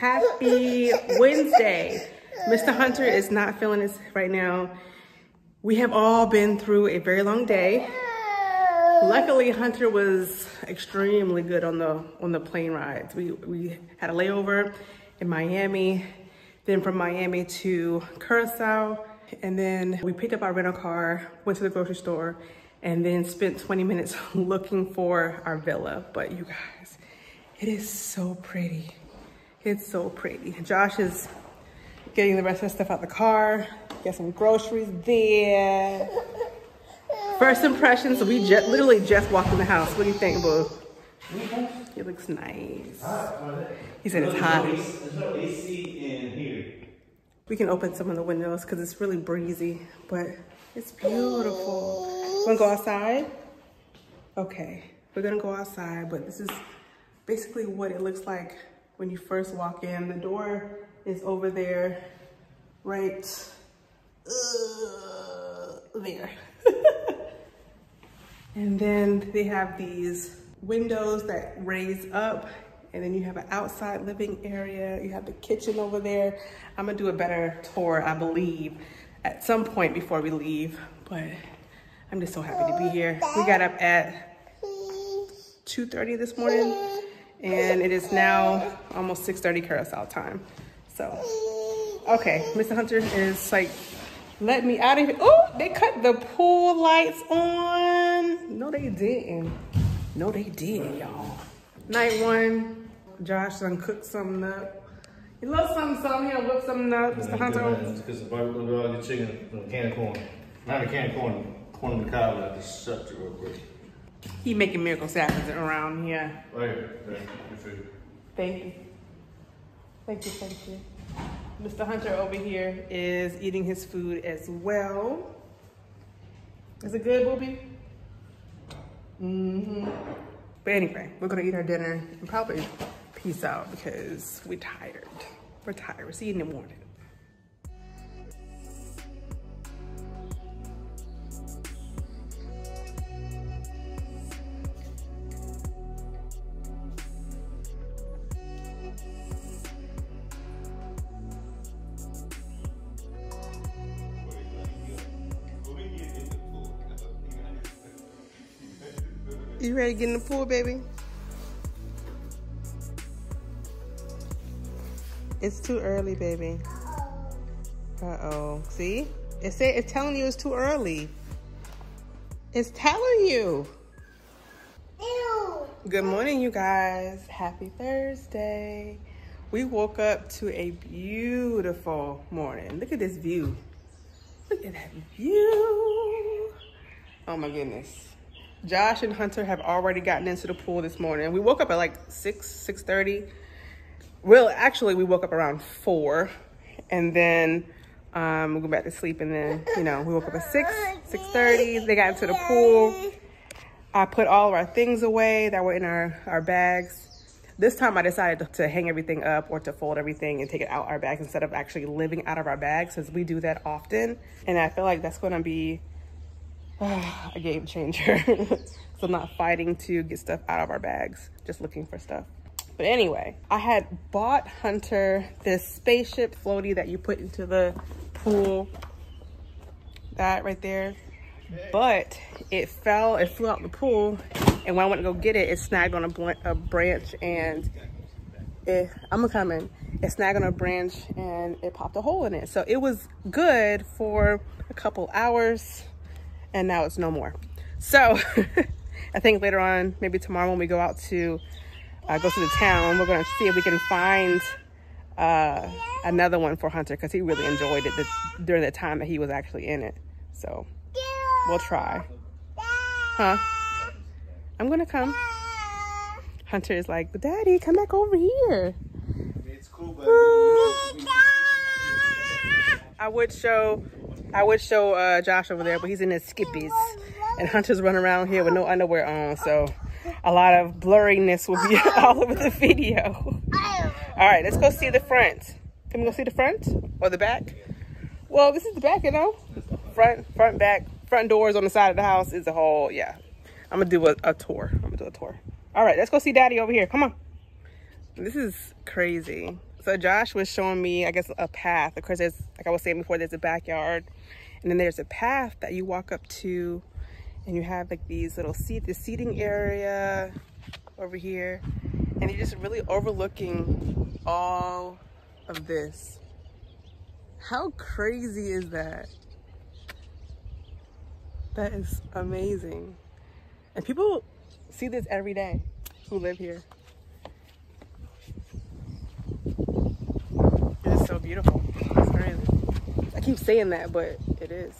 Happy Wednesday. Mr. Hunter is not feeling this right now. We have all been through a very long day. Luckily, Hunter was extremely good on the plane rides. We had a layover in Miami, then from Miami to Curaçao, and then we picked up our rental car, went to the grocery store, and then spent 20 minutes looking for our villa. But you guys, it is so pretty. It's so pretty. Josh is getting the rest of the stuff out the car, get some groceries there. First impressions, we literally just walked in the house. What do you think, boo? It looks nice. He said it's hot. There's no AC in here. We can open some of the windows because it's really breezy, but it's beautiful. Wanna go outside? Okay, we're gonna go outside, but this is basically what it looks like when you first walk in. The door is over there, right there. And then they have these windows that raise up, and then you have an outside living area. You have the kitchen over there. I'm gonna do a better tour, I believe, at some point before we leave, but I'm just so happy to be here. We got up at 2:30 this morning, and it is now almost 6:30 Curaçao time. So, okay, Mr. Hunter is like, let me out of here. Oh, they cut the pool lights on. No, they didn't. No, they did, y'all. Night one, Josh done cooked something up. He loves something, he'll whip something up, Mr. Hunter. It's because the barbecue will get chicken with a can of corn. Not a can of corn, corn on the cob, I just sucked it real quick. He making miracles happen around here. Thank you. Thank you, thank you. Mr. Hunter over here is eating his food as well. Is it good, Booby? Mm-hmm. But anyway, we're gonna eat our dinner and probably peace out because we're tired. We're tired, we'll see you in the morning. You ready to get in the pool, baby? It's too early, baby. Uh-oh. See? It's telling you it's too early. It's telling you. Ew. Good morning, you guys. Happy Thursday. We woke up to a beautiful morning. Look at this view. Look at that view. Oh, my goodness. Josh and Hunter have already gotten into the pool this morning. We woke up at like 6:30. Well, actually, we woke up around 4, and then we go back to sleep, and then, you know, we woke up at 6:30. They got into the pool. I put all of our things away that were in our bags. This time I decided to hang everything up or to fold everything and take it out our bags instead of actually living out of our bags, because we do that often, and I feel like that's going to be a game changer. So I'm not fighting to get stuff out of our bags, just looking for stuff. But anyway, I had bought Hunter this spaceship floaty that you put into the pool, that right there, but it flew out in the pool, and when I went to go get it, it snagged on a branch, and it snagged on a branch and it popped a hole in it. So it was good for a couple hours, and now it's no more. So I think later on, maybe tomorrow when we go out to go to the town, we're going to see if we can find another one for Hunter, because he really enjoyed it during the time that he was actually in it. So we'll try. Huh? I'm going to come. Hunter is like, Daddy, come back over here. It's cool, buddy. I would show Josh over there, but he's in his skippies. And Hunter's running around here with no underwear on, so a lot of blurriness will be all over the video. Alright, let's go see the front. Can we go see the front? Or the back? Well, this is the back, you know? Front, back. Front doors on the side of the house is the whole, yeah. I'm going to do a tour. Alright, let's go see Daddy over here. Come on. This is crazy. So Josh was showing me, I guess, a path. Of course, there's, like I was saying before, there's a backyard. And then there's a path that you walk up to. And you have like these little this seating area over here. And you're just really overlooking all of this. How crazy is that? That is amazing. And people see this every day who live here. It is so beautiful. It's crazy. I keep saying that, but it is.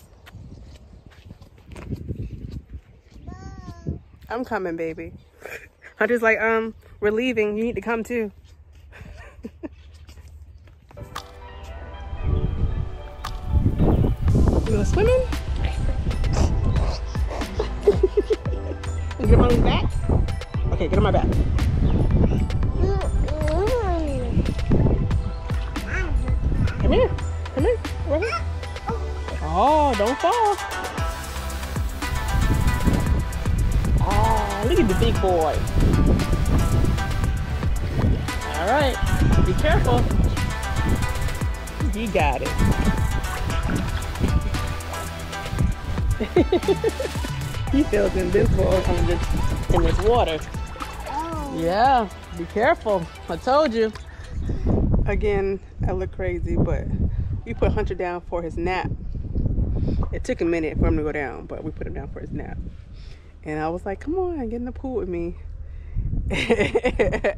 I'm coming, baby. I'm just like, we're leaving. You need to come too. You go swimming? Get him on his back? Okay, get on my back. Come here. Come here. Right here. Oh, don't fall. Look at the big boy. All right, be careful. You got it. He feels invincible in this water. Oh. Yeah, be careful. I told you. Again, I look crazy, but we put Hunter down for his nap. It took a minute for him to go down, but we put him down for his nap. And I was like, come on, get in the pool with me.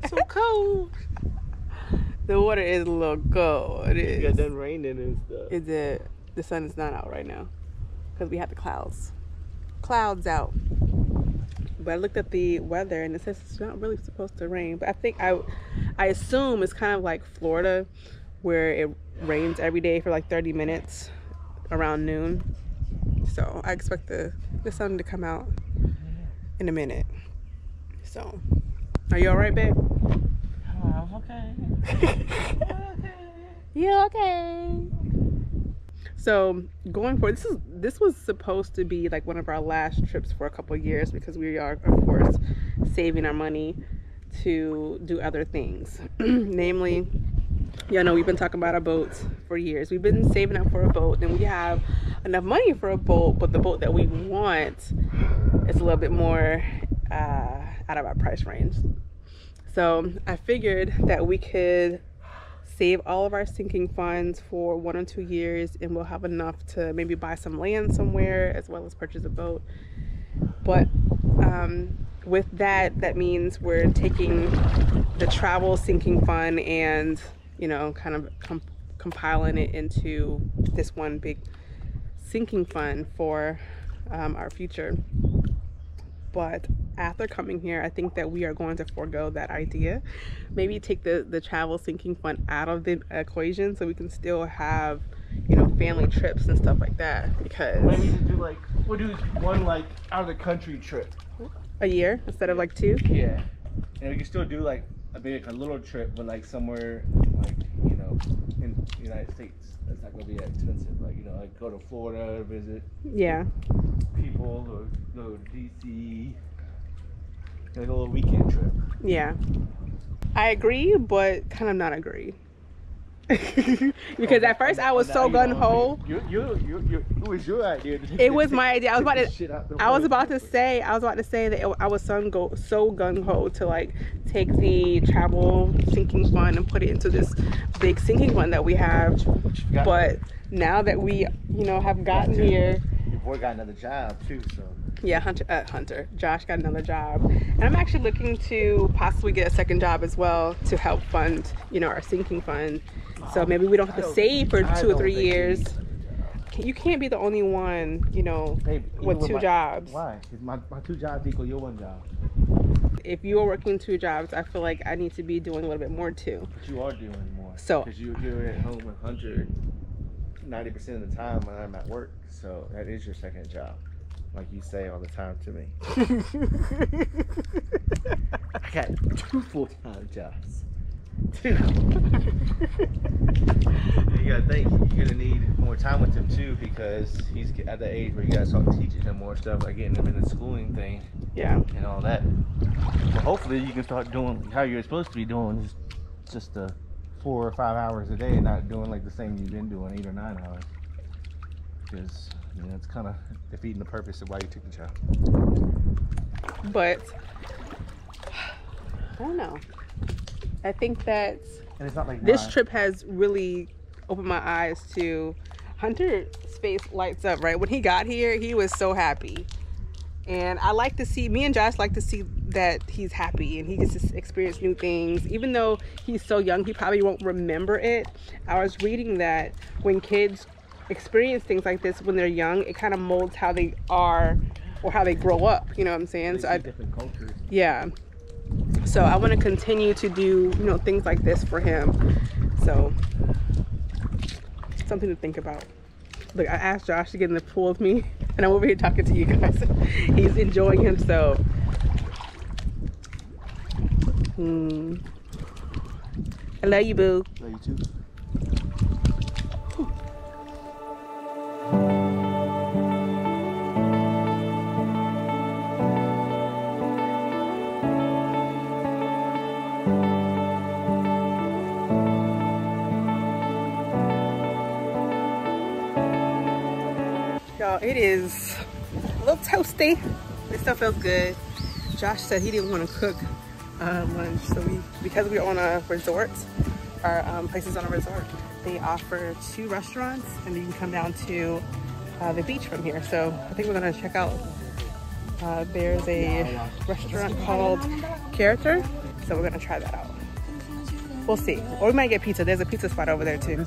So cold. The water is a little cold. It is. It got done raining and stuff. It did. The sun is not out right now because we have the clouds. Clouds out. But I looked at the weather and it says it's not really supposed to rain. But I think I assume it's kind of like Florida where it rains every day for like 30 minutes around noon. So I expect the sun to come out in a minute. So, are you all right, babe? I'm okay. You okay? So, going forward, this was supposed to be like one of our last trips for a couple of years because we are, of course, saving our money to do other things. Namely, y'all know we've been talking about our boats for years. We've been saving up for a boat, and we have enough money for a boat, but the boat that we want is a little bit more out of our price range. So I figured that we could save all of our sinking funds for 1 or 2 years, and we'll have enough to maybe buy some land somewhere as well as purchase a boat. But with that means we're taking the travel sinking fund and, you know, kind of compiling it into this one big sinking fund for our future. But after coming here, I think that we are going to forego that idea. Maybe take the travel sinking fund out of the equation so we can still have, you know, family trips and stuff like that. Because we need to do like, we'll do one like out of the country trip a year instead of like 2. Yeah, and we can still do like a little trip, but like somewhere like, you know, in the United States that's not gonna be that expensive, like, you know, like go to Florida, visit people, or go to DC, like a little weekend trip. Yeah, I agree, but kind of not agree. Because at first I was so gung-ho. It was your idea. It was my idea. I was about to say that I was so gung-ho to like take the travel sinking fund and put it into this big sinking fund that we have. But now that we, you know, have gotten here, your boy got another job too, so Yeah, Josh got another job, and I'm actually looking to possibly get a second job as well to help fund, you know, our sinking fund. So maybe we don't have to save for 2 or 3 years. You can't be the only one, you know, with two jobs. Why? My two jobs equal your one job. If you are working two jobs, I feel like I need to be doing a little bit more too. But you are doing more. So because you're at home 90% of the time when I'm at work, so that is your second job. Like you say all the time to me. I got 2 full-time jobs. 2. You gotta think, you're gonna need more time with him too, because he's at the age where you gotta start teaching him more stuff, like getting him in the schooling thing. Yeah. And all that. But hopefully you can start doing how you're supposed to be doing, just the 4 or 5 hours a day, and not doing like the same you've been doing, 8 or 9 hours. Because, you know, it's kind of defeating the purpose of why you took the job. But I don't know. I think that it's not like this trip has really opened my eyes to Hunter's face lights up, right? When he got here, he was so happy. And I like to see, me and Josh like to see that he's happy and he gets to experience new things. Even though he's so young, he probably won't remember it. I was reading that when kids experience things like this when they're young, it kind of molds how they are or how they grow up, you know what I'm saying? So different cultures. Yeah. So I want to continue to do, you know, things like this for him. So something to think about. Look, I asked Josh to get in the pool with me, and I'm over here talking to you guys. He's enjoying himself. I love you, boo. Love you too. It is a little toasty. This stuff feels good. Josh said he didn't want to cook lunch, so because we're on a resort, our place is on a resort, they offer 2 restaurants, and you can come down to the beach from here. So I think we're gonna check out. There's a restaurant called Character, so we're gonna try that out. We'll see, or we might get pizza. There's a pizza spot over there too.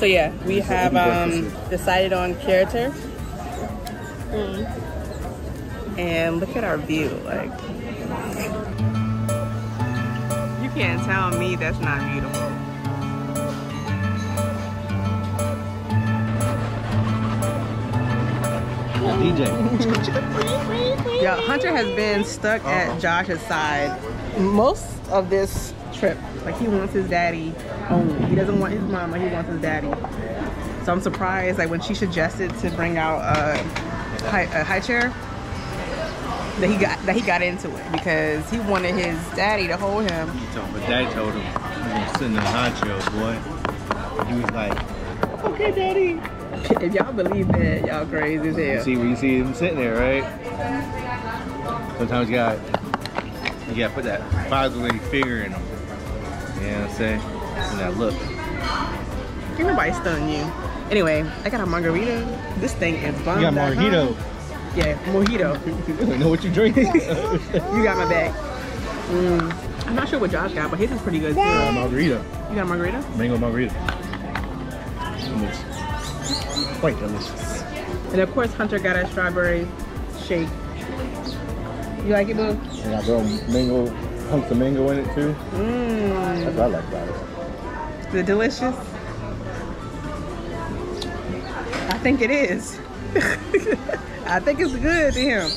So yeah, we have decided on Character. And look at our view, like. You can't tell me that's not beautiful. DJ. Yeah, Hunter has been stuck at Josh's side most of this trip. Like, he wants his daddy only. He doesn't want his mom, like, he wants his daddy. So I'm surprised, like, when she suggested to bring out a high chair, that he got into it, because he wanted his daddy to hold him. But daddy told him, "I'm sitting in a high chair, boy." He was like, "Okay, daddy." If y'all believe that, y'all crazy as hell. You see him sitting there, right? Sometimes you gotta put that fatherly figure in him. You know what I'm saying? And that look. Ain't nobody stunning you. Anyway, I got a margarita. This thing is bomb. You got mojito. Yeah, mojito. I don't know what you drinking. You got my bag. I'm not sure what Josh got, but his is pretty good too. I got a margarita. You got a margarita? Mango margarita. It's quite delicious. And of course, Hunter got a strawberry shake. You like it, boo? And I got mango, hunks of mango in it too. That's what I like about it. Is it delicious? I think it is. I think it's good to him.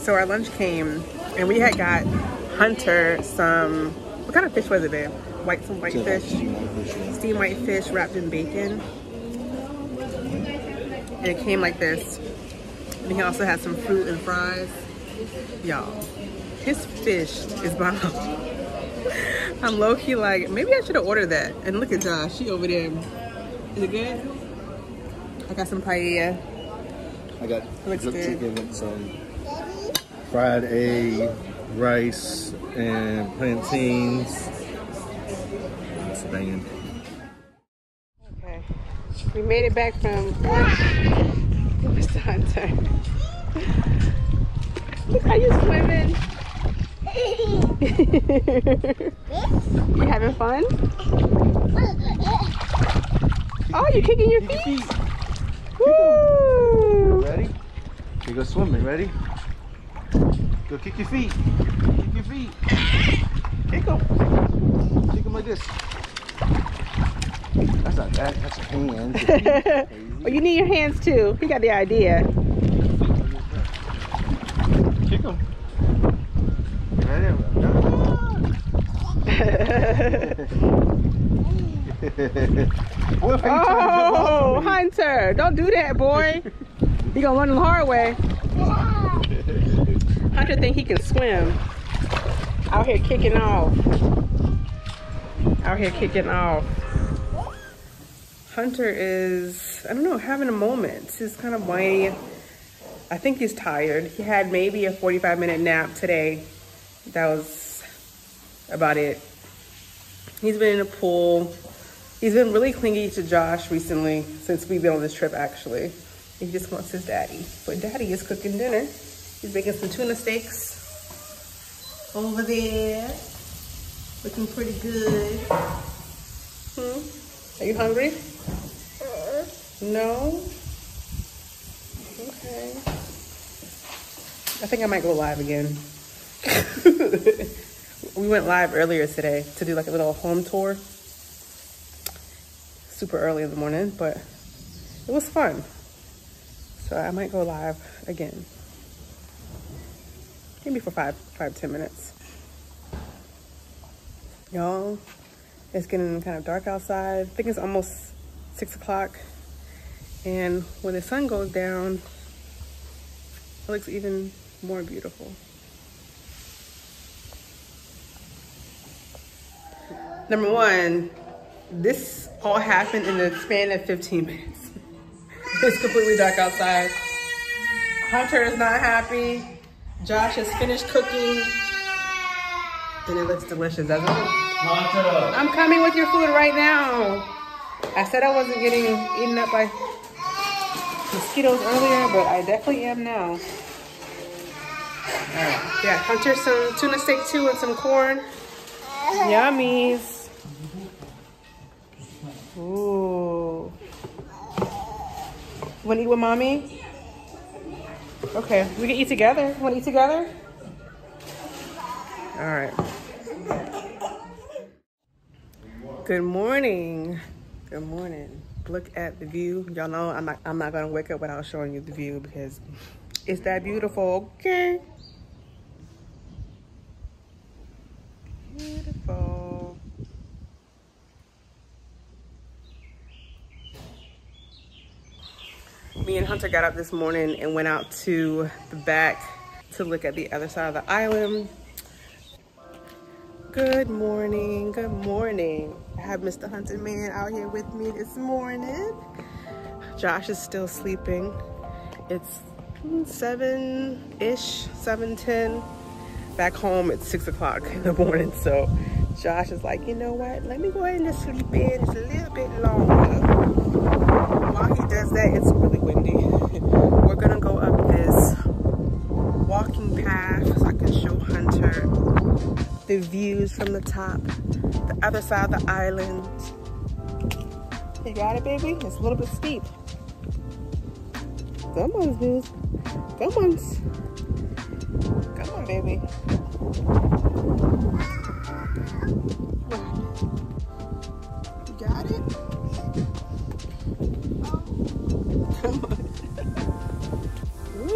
So our lunch came, and we had got Hunter some, what kind of fish was it, babe? Some white fish. Steamed white fish wrapped in bacon. And it came like this. And he also had some fruit and fries. Y'all, his fish is bomb. I'm low-key like, maybe I should have ordered that. And look at Josh, she over there. Is it good? I got some paella. I got jerk chicken and some fried egg, rice, and plantains. It's banging. Okay, we made it back from lunch. Mr. Hunter. Look how you're swimming. You having fun? Oh, you're kicking your feet. Woo! Ready? You go swimming. Ready? Go kick your feet. Kick your feet. Kick them. Kick them like this. That's not that. That's your hands. Oh, you need your hands too. You got the idea. Kick them. Oh, Hunter, don't do that, boy. You're gonna run the hard way. Hunter think he can swim. Out here kicking off. Out here kicking off. Hunter is, I don't know, having a moment. He's kind of whiny. I think he's tired. He had maybe a 45-minute nap today. That was about it. He's been in the pool. He's been really clingy to Josh recently since we've been on this trip, actually. He just wants his daddy. But daddy is cooking dinner. He's making some tuna steaks over there. Looking pretty good. Are you hungry? No? Okay. I think I might go live again. We went live earlier today to do like a little home tour. Super early in the morning, but it was fun. So I might go live again. Maybe for 5, 10 minutes. Y'all, it's getting kind of dark outside. I think it's almost 6 o'clock. And when the sun goes down, it looks even more beautiful. Number one, this all happened in the span of 15 minutes. It's completely dark outside. Hunter is not happy. Josh has finished cooking. And it looks delicious, doesn't it? Hunter! I'm coming with your food right now. I said I wasn't getting eaten up by mosquitoes earlier, but I definitely am now. All right. Yeah, Hunter, some tuna steak too and some corn. Yummies. Ooh. Wanna eat with mommy? Okay, we can eat together. Wanna eat together? All right. Good morning. Good morning. Look at the view. Y'all know I'm not gonna wake up without showing you the view because it's that beautiful, okay? Beautiful. Me and Hunter got up this morning and went out to the back to look at the other side of the island. Good morning, good morning. I have Mr. Hunter Man out here with me this morning. Josh is still sleeping. It's 7-ish, 7:10. Back home, it's 6 o'clock in the morning. So Josh is like, you know what? Let me go ahead and just sleep in. It's a little bit longer. While he does that, it's really windy. We're gonna go up this walking path so I can show Hunter the views from the top, the other side of the island. You got it, baby? It's a little bit steep. Come on, dudes. Come on. Come on, baby. You got it? Come on. Woo.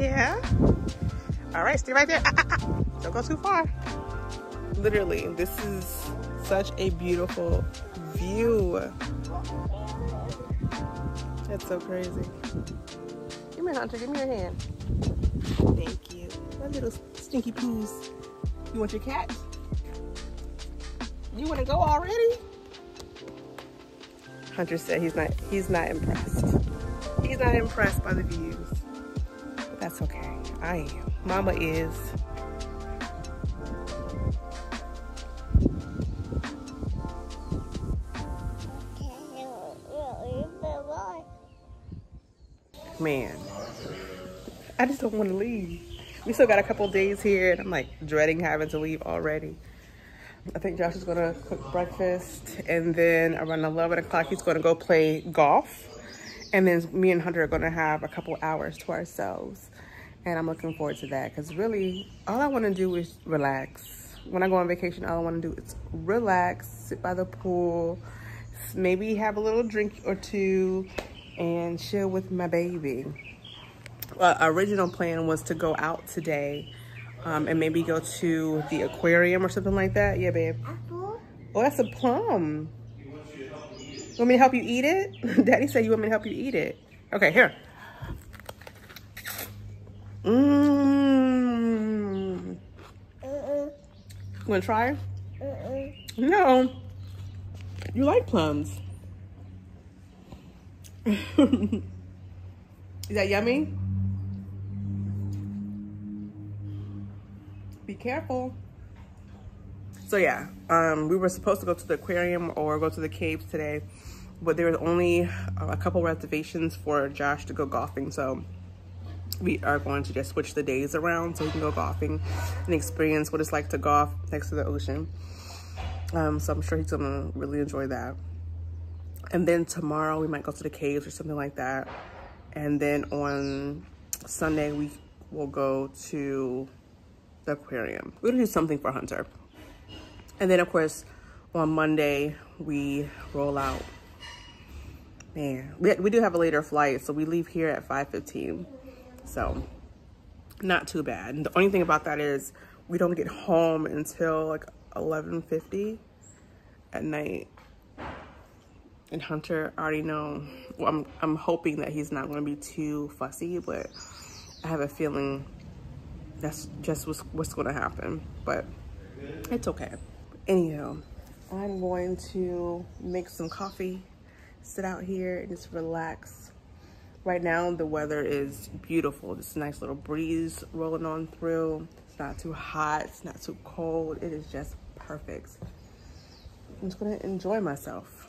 Yeah. All right, stay right there. Don't go too far. Literally, this is such a beautiful view. That's so crazy. Come here, Hunter. Give me your hand. Thank you. My little stinky poos. You want your cat? You want to go already? Hunter said he's not impressed. He's not impressed by the views. But that's okay. I am. Mama is. Man, I just don't want to leave. We still got a couple days here and I'm like dreading having to leave already. I think Josh is gonna cook breakfast and then around 11 o'clock he's gonna go play golf. And then me and Hunter are gonna have a couple hours to ourselves. And I'm looking forward to that because really all I wanna do is relax. When I go on vacation, all I wanna do is relax, sit by the pool, maybe have a little drink or two, and chill with my baby. Original plan was to go out today and maybe go to the aquarium or something like that. Yeah, babe. Apple? Oh, that's a plum. Want me to help you eat it? Daddy said you want me to help you eat it. Okay, here. Mmm. You wanna try? No. You like plums. Is that yummy? Be careful. So yeah, we were supposed to go to the aquarium or go to the caves today, but there was only a couple reservations for Josh to go golfing, so we are going to just switch the days around so we can go golfing and experience what it's like to golf next to the ocean. So I'm sure he's gonna really enjoy that. And then tomorrow we might go to the caves or something like that. And then on Sunday we will go to the aquarium. We're gonna do something for Hunter. And then of course on Monday we roll out. Man, we do have a later flight, so we leave here at 5:15. So not too bad. And the only thing about that is we don't get home until like 11:50 at night. And Hunter, I already know, well, I'm hoping that he's not gonna be too fussy, but I have a feeling that's just what's gonna happen, but it's okay. Anyhow, I'm going to make some coffee, sit out here and just relax. Right now, the weather is beautiful. Just a nice little breeze rolling on through. It's not too hot, it's not too cold. It is just perfect. I'm just gonna enjoy myself.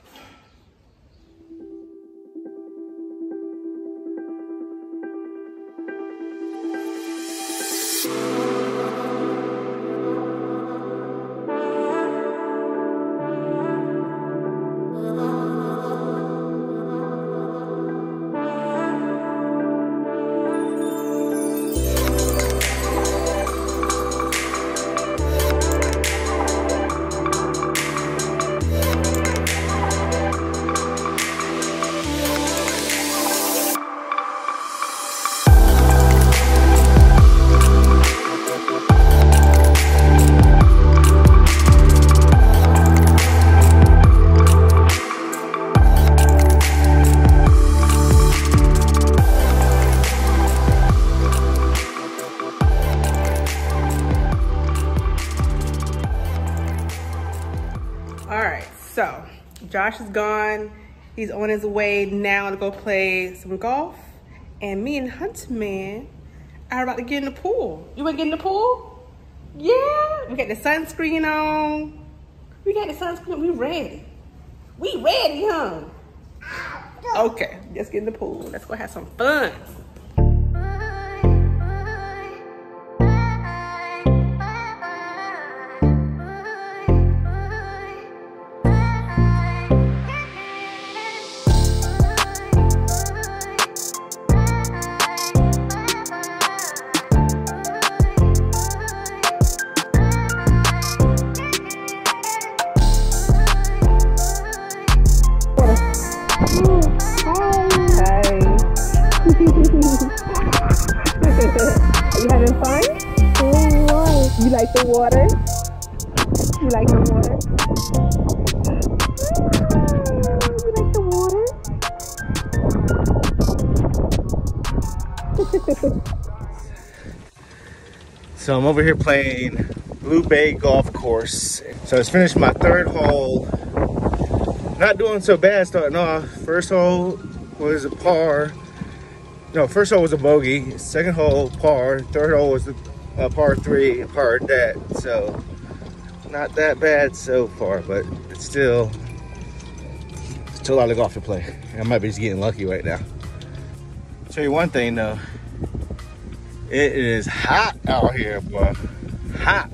Josh is gone. He's on his way now to go play some golf. And me and Hunterman are about to get in the pool. You want to get in the pool? Yeah. We got the sunscreen on. We got the sunscreen. We ready. We ready, huh? Okay. Let's get in the pool. Let's go have some fun. So I'm over here playing Blue Bay Golf Course. So I just finished my third hole. Not doing so bad starting off. First hole was a par. No, first hole was a bogey. Second hole, par. Third hole was a par three, and par that. So not that bad so far, but it's still a lot of golf to play. I might be just getting lucky right now. I'll tell you one thing though. It is hot out here, boy. Hot.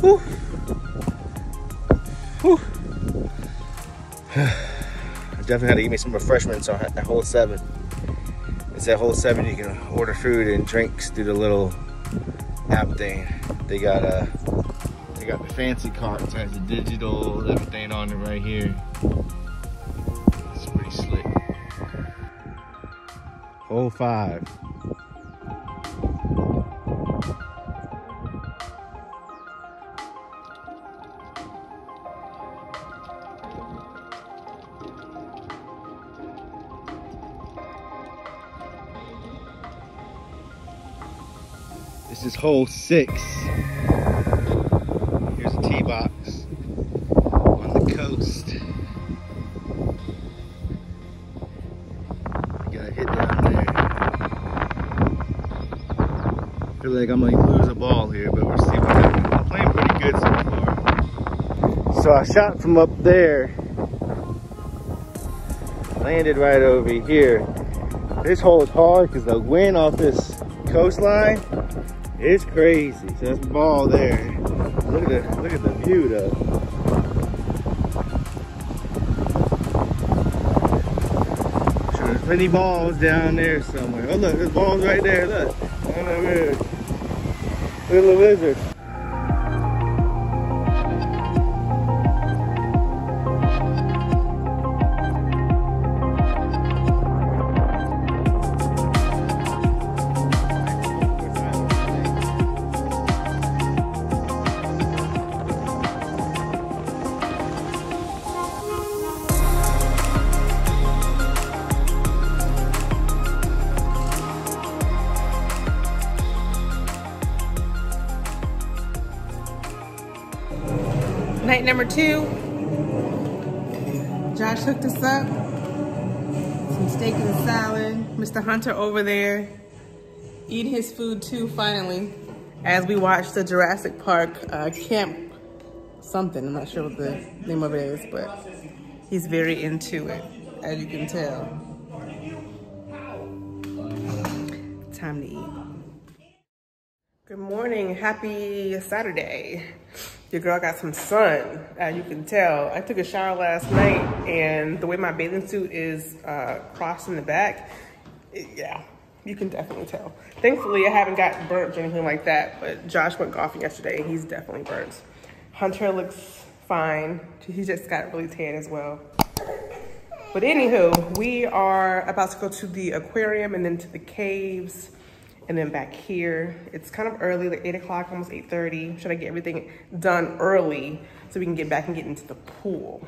Whew. Whew. I definitely had to eat me some refreshments on that hole 7. It's at hole 7 you can order food and drinks through the little app thing. They got the fancy cart, it has the digital, everything on it right here. It's pretty slick. Hole 5. This is hole 6. Here's a tee box on the coast. I gotta hit down there. I feel like I'm gonna lose a ball here, but we'll see what happens. I'm playing pretty good so far. So I shot from up there, landed right over here. This hole is hard because the wind off this coastline, it's crazy. So that's the ball there. Look at the view though. Sure, there's plenty of balls down there somewhere. Oh look, there's balls right there. Look, little lizard. Night number 2, Josh hooked us up, some steak and salad. Mr. Hunter over there, eating his food too finally, as we watched the Jurassic Park camp something, I'm not sure what the name of it is, but he's very into it, as you can tell. Time to eat. Good morning, happy Saturday. Your girl got some sun, as you can tell. I took a shower last night, and the way my bathing suit is crossed in the back, yeah, you can definitely tell. Thankfully, I haven't gotten burnt or anything like that, but Josh went golfing yesterday, and he's definitely burnt. Hunter looks fine. He just got really tan as well. But anywho, we are about to go to the aquarium and then to the caves. And then back here, it's kind of early, like 8 o'clock, almost 8:30. Should I get everything done early so we can get back and get into the pool?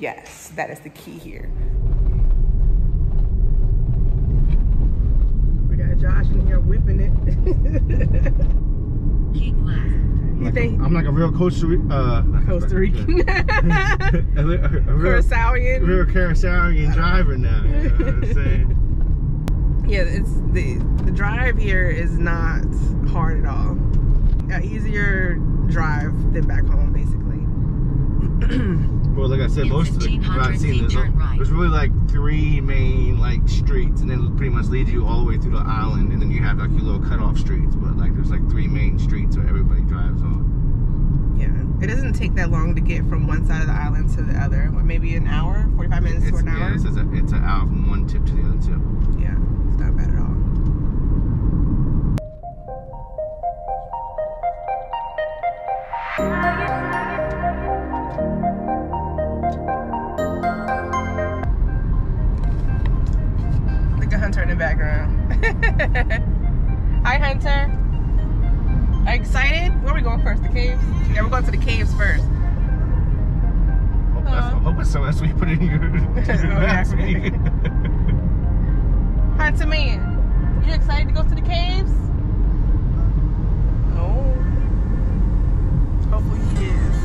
Yes, that is the key here. We got Josh in here whipping it. Keep laughing. I'm like a real Costa Rican. a real Curaçaoian driver now, you know what I'm saying? Yeah, it's the drive here is not hard at all. An easier drive than back home, basically. Well, like I said, most of the drive I've seen, there's really like 3 main like streets, and then pretty much leads you all the way through the island, and then you have like your little cutoff streets. But like there's like 3 main streets where everybody drives on. Yeah, it doesn't take that long to get from one side of the island to the other. What, maybe an hour, 45 minutes to an hour. Yeah, it's an hour from one tip to the other tip. Yeah. Not bad at all. Look at Hunter in the background. Hi, Hunter. Are you excited? Where are we going first? The caves? Yeah, we're going to the caves first. I'm hoping so. That's what you put in your. unto man. You excited to go to the caves? No. Hopefully he is.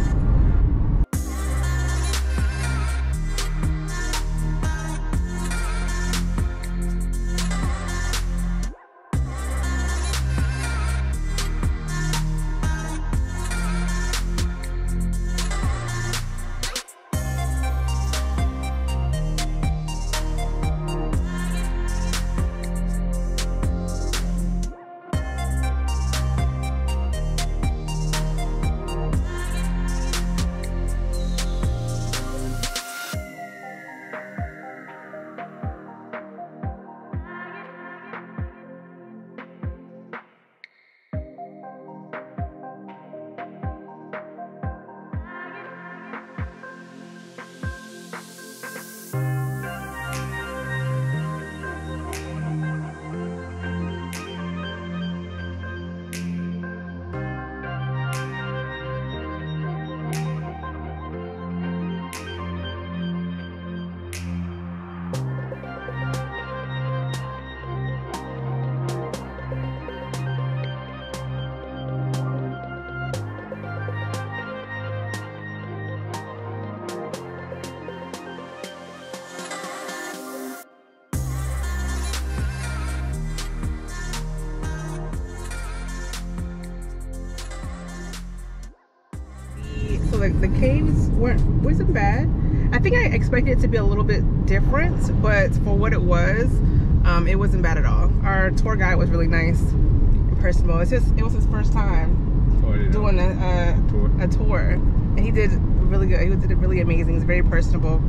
The caves wasn't bad. I think I expected it to be a little bit different, but for what it wasn't bad at all. Our tour guide was really nice and personal. It was his first time doing a tour, and he did really good. He did it really amazing. He's very personable.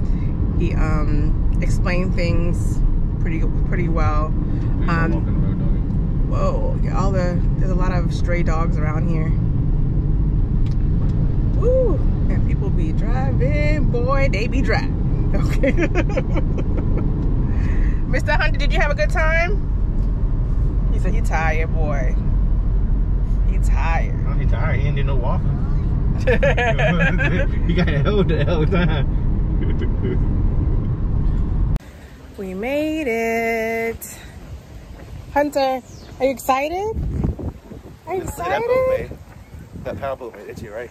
He explained things pretty well. Whoa! Yeah, there's a lot of stray dogs around here. Ooh, and people be driving, boy, they be driving. Okay. Mr. Hunter, did you have a good time? He said he tired, boy. He tired. Oh, he tired. He ain't did no walking. He got held the hell time. We made it. Hunter, are you excited? Are you excited? That boat made. That power boat made it too, right?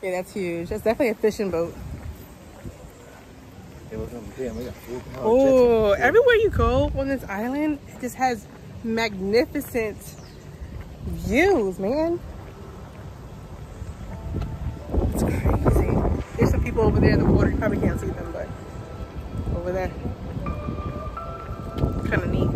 Yeah, that's huge. That's definitely a fishing boat. Oh, everywhere you go on this island, it just has magnificent views, man. It's crazy. There's some people over there in the water. You probably can't see them, but over there. Kind of neat.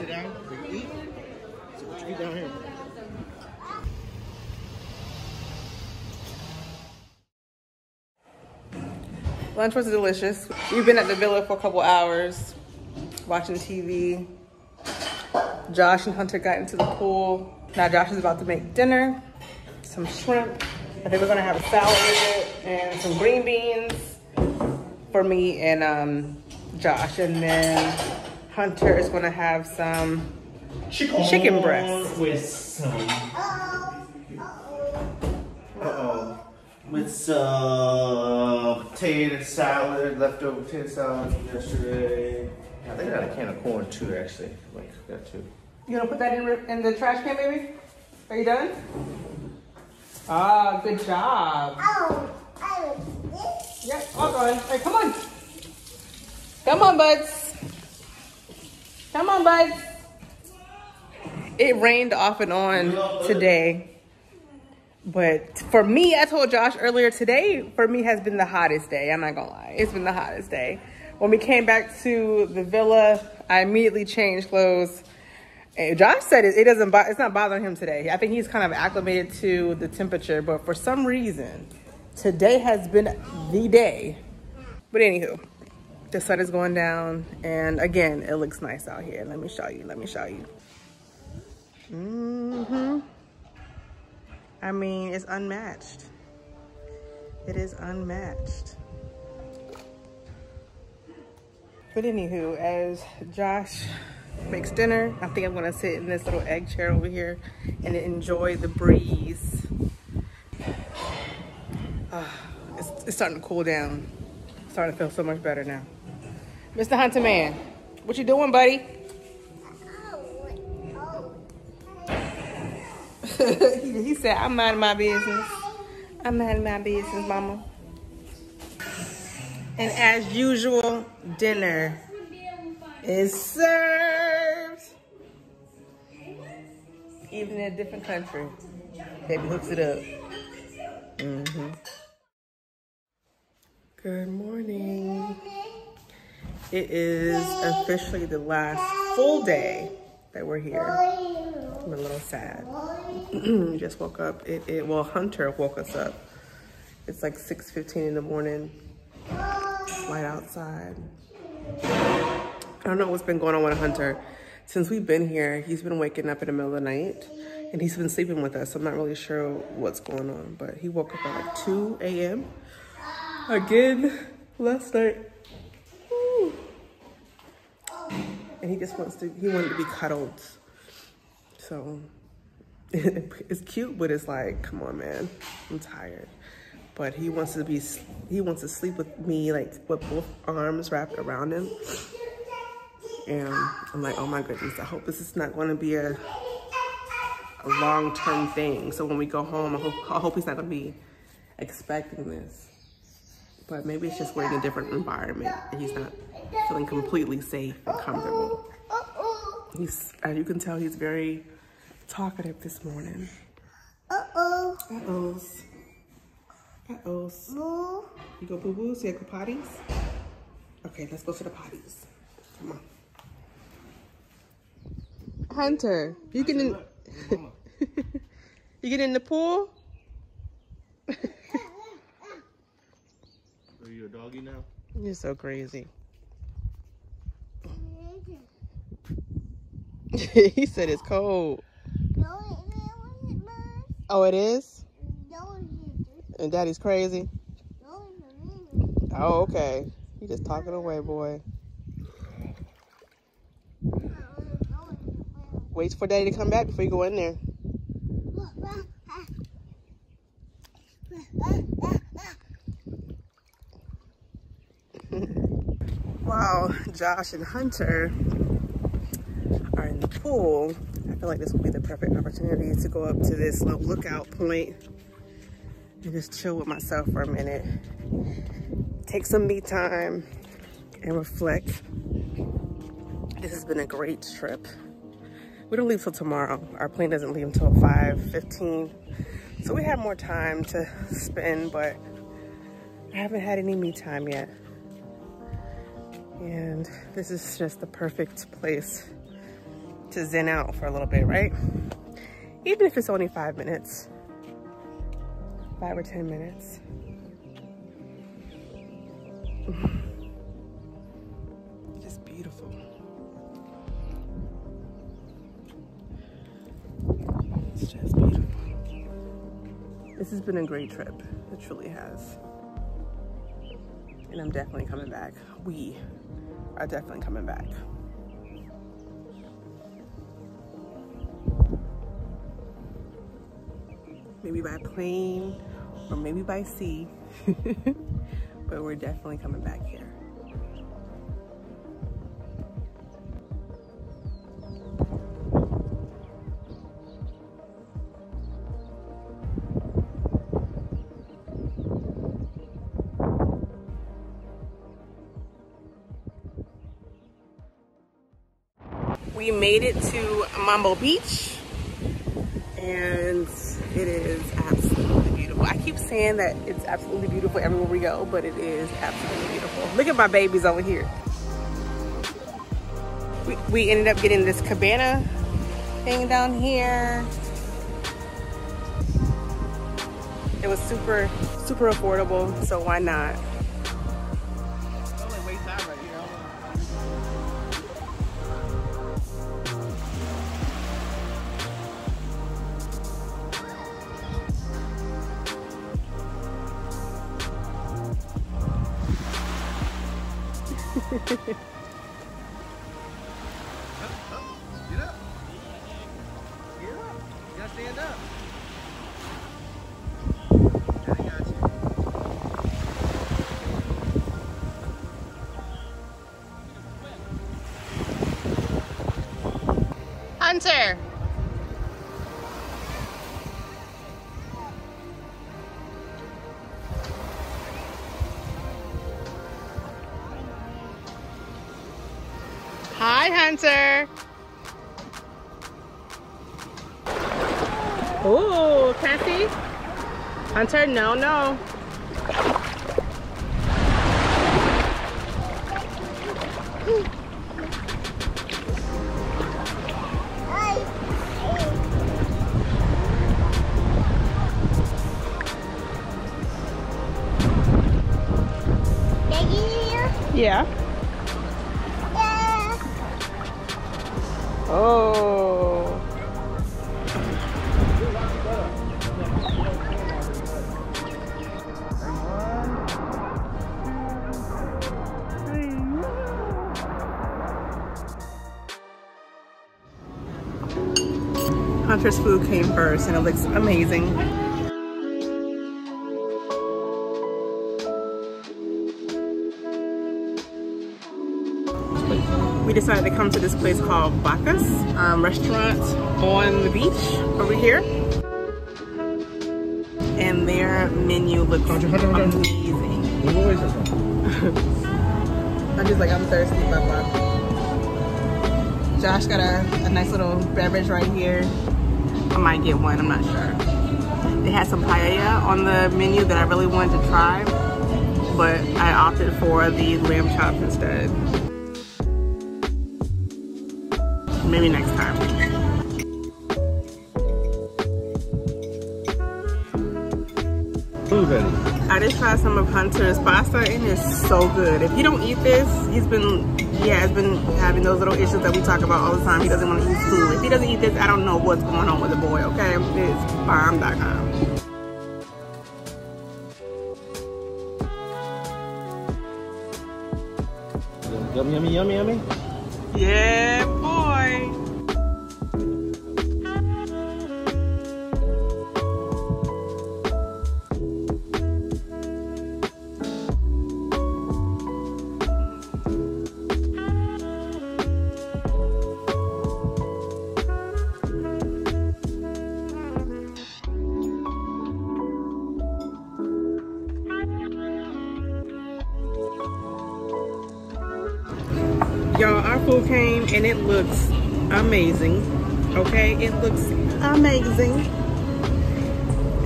sit down, we can eat. So what you get down here? Lunch was delicious. We've been at the villa for a couple hours, watching TV. Josh and Hunter got into the pool. Now Josh is about to make dinner, some shrimp. I think we're gonna have a salad with it and some green beans for me and Josh. And then Hunter is gonna have some chicken breast. With some, with some potato salad, leftover potato salad from yesterday. I think I got a can of corn too, actually. Wait, got two. You gonna put that in the trash can, baby? Are you done? Ah, good job. Oh, I was this. Yep, all gone. All right, come on. Come on, buds. Come on, buds. It rained off and on today. But for me, I told Josh earlier, today for me has been the hottest day. I'm not gonna lie, it's been the hottest day. When we came back to the villa, I immediately changed clothes. And Josh said it's not bothering him today. I think he's kind of acclimated to the temperature, but for some reason, today has been the day. But anywho, the sun is going down, and again, it looks nice out here. Let me show you. Let me show you. I mean, it's unmatched. It is unmatched. But anywho, as Josh makes dinner, I think I'm gonna sit in this little egg chair over here and enjoy the breeze. It's starting to cool down. It's starting to feel so much better now. Mr. Hunter Man, what you doing, buddy? He said, I'm minding my business. I'm minding my business, mama. And as usual, dinner is served. Even in a different country, baby hooks it up. Good morning. It is officially the last full day that we're here. I'm a little sad. Just woke up. Well, Hunter woke us up. It's like 6:15 in the morning. It's light outside. I don't know what's been going on with Hunter. Since we've been here, he's been waking up in the middle of the night, and he's been sleeping with us. So I'm not really sure what's going on, but he woke up at like 2 a.m. again last night. Woo. And he wanted to be cuddled. So it's cute, but it's like, come on, man, I'm tired. But he wants to sleep with me, like with both arms wrapped around him. And I'm like, oh my goodness, I hope this is not going to be a long-term thing. So when we go home, I hope he's not going to be expecting this. But maybe it's just we're in a different environment and he's not feeling completely safe and comfortable. He's, as you can tell, he's very talkative this morning. Uh-ohs. You go boo-boos, you go potties? Okay, let's go to the potties. Come on. Hunter, you get in, you get in the pool? Are you a doggy now? You're so crazy. He said it's cold. No, it isn't. Oh, it is? No, it isn't. And Daddy's crazy? No, it isn't. Oh, okay. You just talking away, boy. Wait for Daddy to come back before you go in there. Wow, Josh and Hunter are in the pool. I feel like this will be the perfect opportunity to go up to this little lookout point and just chill with myself for a minute, take some me time and reflect. This has been a great trip. We don't leave till tomorrow. Our plane doesn't leave until 5:15, so we have more time to spend, but I haven't had any me time yet, and this is just the perfect place to zen out for a little bit, right? Even if it's only 5 minutes, 5 or 10 minutes. Just beautiful. It's just beautiful. This has been a great trip. It truly has. And I'm definitely coming back. We are definitely coming back. Maybe by plane or maybe by sea, but we're definitely coming back here. We made it to Mambo Beach and it is absolutely beautiful. I keep saying that it's absolutely beautiful everywhere we go, but it is absolutely beautiful. Look at my babies over here. We ended up getting this cabana thing down here. It was super, super affordable, so why not? Hunter. Hi, Hunter. Ooh, can I see? Hunter, no, no. Yeah. Yeah. Oh. Hunter's food came first and it looks amazing. We decided to come to this place called Bacchus restaurant on the beach over here, and their menu looks amazing. I'm just like, I'm thirsty, blah blah. Josh got a nice little beverage right here. I might get one, I'm not sure. They had some paella on the menu that I really wanted to try, but I opted for the lamb chops instead. Maybe next time. Ooh, baby. I just tried some of Hunter's pasta and it's so good. If you don't eat this, he has been having those little issues that we talk about all the time. He doesn't want to eat food. If he doesn't eat this, I don't know what's going on with the boy, okay? It's bomb.com. Yummy, yummy, yummy, yummy. Yeah, boy. Y'all, our food came and it looks amazing, okay? It looks amazing.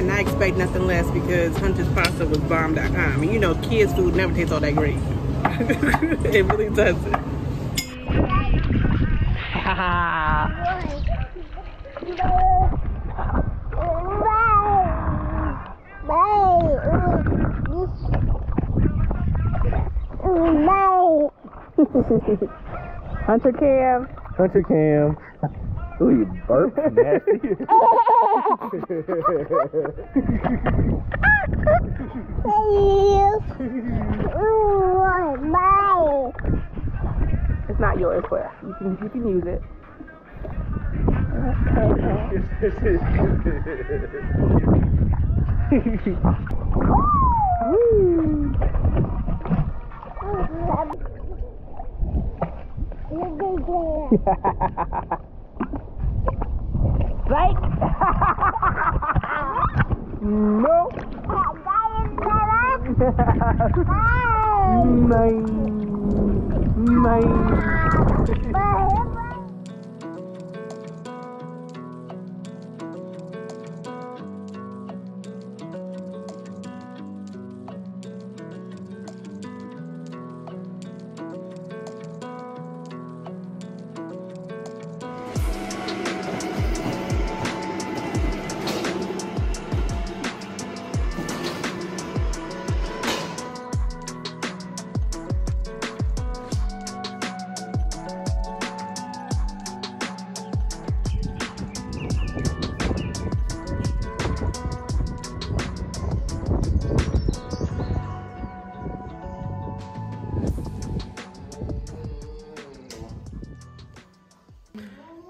And I expect nothing less because Hunter's pasta was bomb.com. And you know, kids' food never tastes all that great. It really doesn't. Hunter Cam. Hunter Cam. Ooh, you burp, nasty. It's not yours, but you can use it. Right? No. My.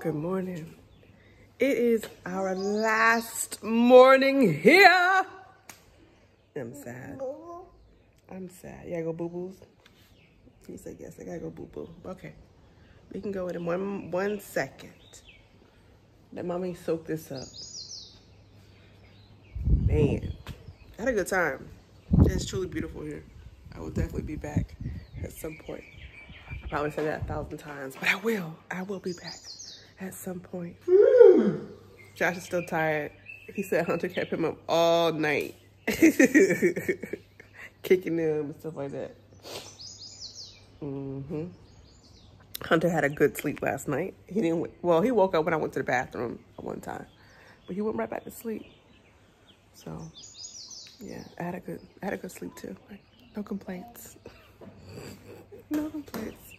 Good morning. It is our last morning here. I'm sad. I'm sad. Yeah, go boo-boos. He said yes, I gotta go boo-boo. Okay. We can go in one second. Let mommy soak this up. Man. I had a good time. It's truly beautiful here. I will definitely be back at some point. I probably said that 1,000 times, but I will. I will be back. At some point. Josh is still tired. He said Hunter kept him up all night. Kicking him and stuff like that. Mm-hmm. Hunter had a good sleep last night. He didn't, well, he woke up when I went to the bathroom one time, but he went right back to sleep. So yeah, I had a good sleep too. No complaints. No complaints.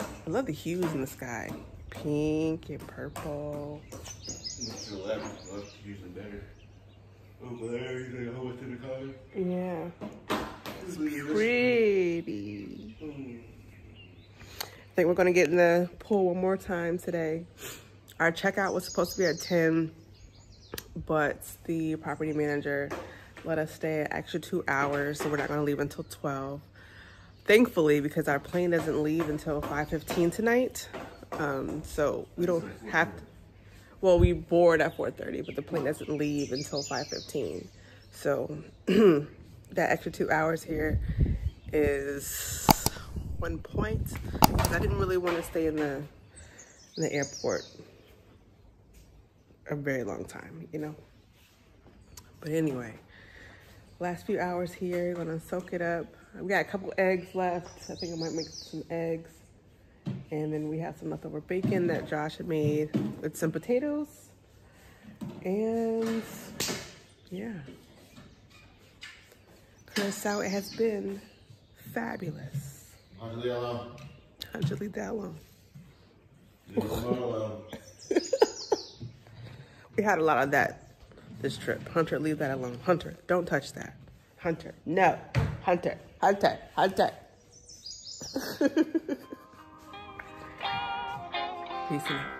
I love the hues in the sky. Pink and purple. It's 11. That's usually better. Over there, you think I went to the car? Yeah. It's pretty. I think we're going to get in the pool one more time today. Our checkout was supposed to be at 10, but the property manager let us stay an extra 2 hours, so we're not going to leave until 12. Thankfully, because our plane doesn't leave until 5:15 tonight. So we don't have to, well, we board at 4:30, but the plane doesn't leave until 5:15. So that extra 2 hours here is one point. I didn't really want to stay in the airport a very long time, you know? But anyway, last few hours here, gonna soak it up. We got a couple eggs left. I think I might make some eggs. And then we have some leftover bacon that Josh had made with some potatoes. And yeah. Curaçao, it has been fabulous. How'd you leave that alone? We had a lot of that this trip. Hunter, leave that alone. Hunter, don't touch that. Hunter, no. Hunter, Hunter, Hunter. Peace out.